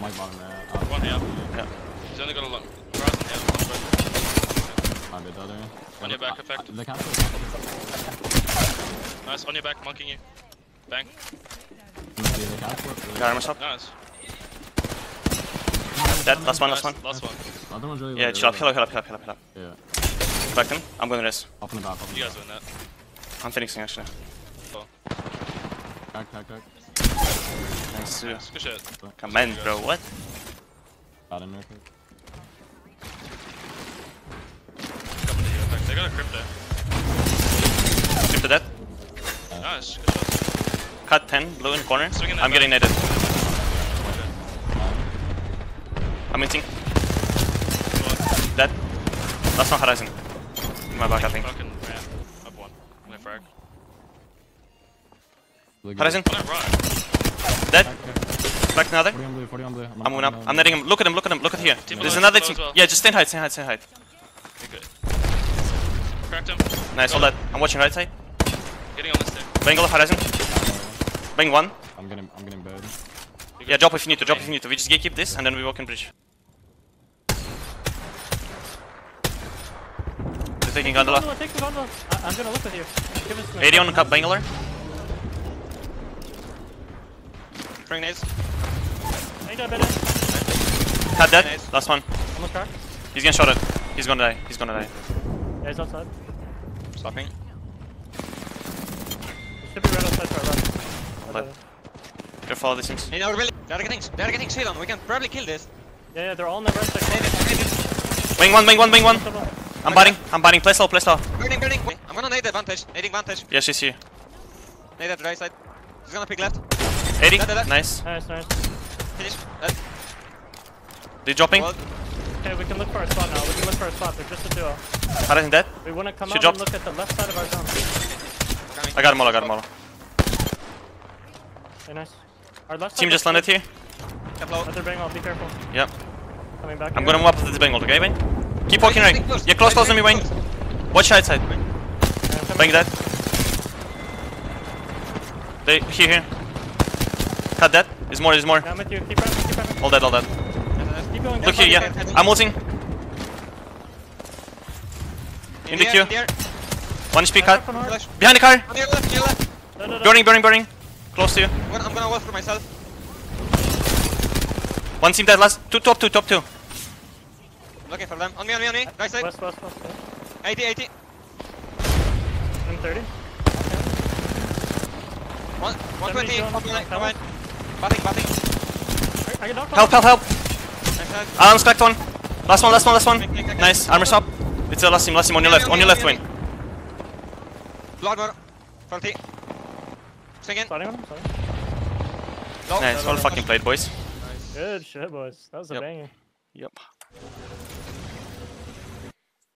Mike bottom there. One down. Yeah. He's only got a long. Horizon down. One down. The other end. On your back, effect. The counter. Nice, on your back, monking you. Bang. Got him myself. Nice. Dead, last one. Another one's really chill up, heal up. Yeah. Back him, I'm going to this. Up in the back, you guys win that. I'm finishing actually. Oh. Back. Nice. Good shit. Come on, bro, what? Got him real quick. They got a crypto. Crypto dead. Nice, good shot. Cut 10, blue in corner. I'm getting netted. I'm inting. Dead. That's not Horizon. In my back, I think. Horizon. Dead. Back another. I'm going up. I'm netting him. Look at him. Look at here. There's another team. Yeah, just stay in height. You're good. Cracked him. Nice, hold that. I'm watching right side. Getting on this thing. Bang all of Horizon. Bang one. I'm getting burned. Yeah, drop if you need to, We just gatekeep this and then we walk in bridge. They're taking gondola. I'm gonna look at you. Arion cut Bangalore. Bring nades. Cut that. Last one. Almost cracked. He's getting shot at. He's gonna die. Yeah, he's outside. Stopping. He should be right outside for a run. They're following these things. Hey, no, really. They're getting shit on. We can probably kill this. Yeah, they're all on the right side. Wing one. I'm biting. Play slow. Burning. I'm gonna nade the advantage. Nading vantage. Yeah, she's here. Nade at the right side. He's gonna pick left. 80. Nice. Finish. They're dropping. Well, okay, we can look for a spot now. They're just a duo. Horizon dead. We wanna come out and look at the left side of our zone. I got him all. Hey, nice. Our left team just landed here. Another Bengal, be careful. Yep. Coming back. I'm gonna move up to this Bengal, okay, Wayne? Keep walking right. Yeah, close on me, Wayne. Watch right side. Bang that. Here. Cut that. There's more. Yeah, I'm with you. Keep running. All dead. Keep going. Look here, yeah. I'm ulting. In the queue. One HP cut. Behind the car. To your left. No. Burning. Close to you. I'm gonna wall for myself. One team dead last. Top two. Looking for them. On me. Right side. West. 80. I'm 30. Okay. 120. Come on. Batting. Help. Alan's cracked one. Last one. Make. Nice. Armor shop. It's the last team. On your left, Wayne. Bloodborne. 40. Sorry. Nice, well fucking played, boys. Nice. Good shit, boys. That was a banger. Yep.